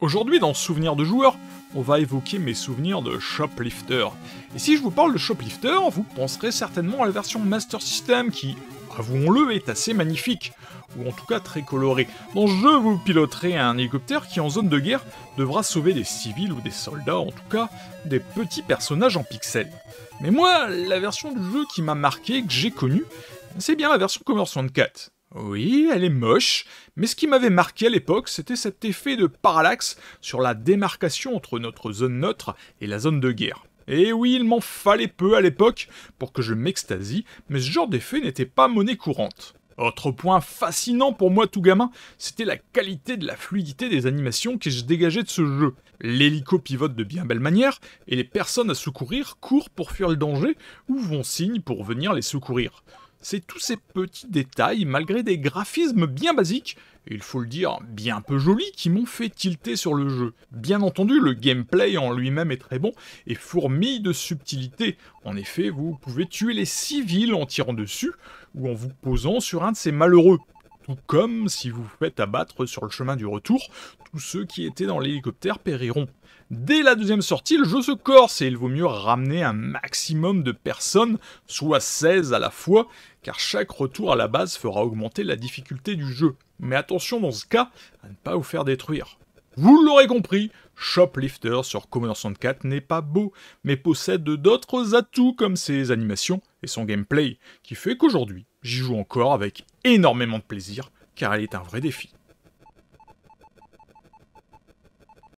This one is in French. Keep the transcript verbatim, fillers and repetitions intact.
Aujourd'hui dans Souvenirs de joueurs, on va évoquer mes souvenirs de Choplifter. Et si je vous parle de Choplifter, vous penserez certainement à la version Master System qui, avouons-le, est assez magnifique, ou en tout cas très colorée. Dans ce jeu, vous piloterez un hélicoptère qui, en zone de guerre, devra sauver des civils ou des soldats, en tout cas des petits personnages en pixels. Mais moi, la version du jeu qui m'a marqué, que j'ai connue, c'est bien la version Commodore soixante-quatre. Oui, elle est moche, mais ce qui m'avait marqué à l'époque, c'était cet effet de parallaxe sur la démarcation entre notre zone neutre et la zone de guerre. Et oui, il m'en fallait peu à l'époque pour que je m'extasie, mais ce genre d'effet n'était pas monnaie courante. Autre point fascinant pour moi tout gamin, c'était la qualité de la fluidité des animations qui se dégageait de ce jeu. L'hélico pivote de bien belle manière, et les personnes à secourir courent pour fuir le danger ou vont signe pour venir les secourir. C'est tous ces petits détails, malgré des graphismes bien basiques, et il faut le dire, bien peu jolis, qui m'ont fait tilter sur le jeu. Bien entendu, le gameplay en lui-même est très bon, et fourmille de subtilité. En effet, vous pouvez tuer les civils en tirant dessus, ou en vous posant sur un de ces malheureux. Tout comme si vous vous faites abattre sur le chemin du retour, tous ceux qui étaient dans l'hélicoptère périront. Dès la deuxième sortie, le jeu se corse et il vaut mieux ramener un maximum de personnes, soit seize à la fois, car chaque retour à la base fera augmenter la difficulté du jeu. Mais attention dans ce cas à ne pas vous faire détruire. Vous l'aurez compris, Choplifter sur Commodore soixante-quatre n'est pas beau, mais possède d'autres atouts comme ses animations et son gameplay, qui fait qu'aujourd'hui, j'y joue encore avec énormément de plaisir, car elle est un vrai défi.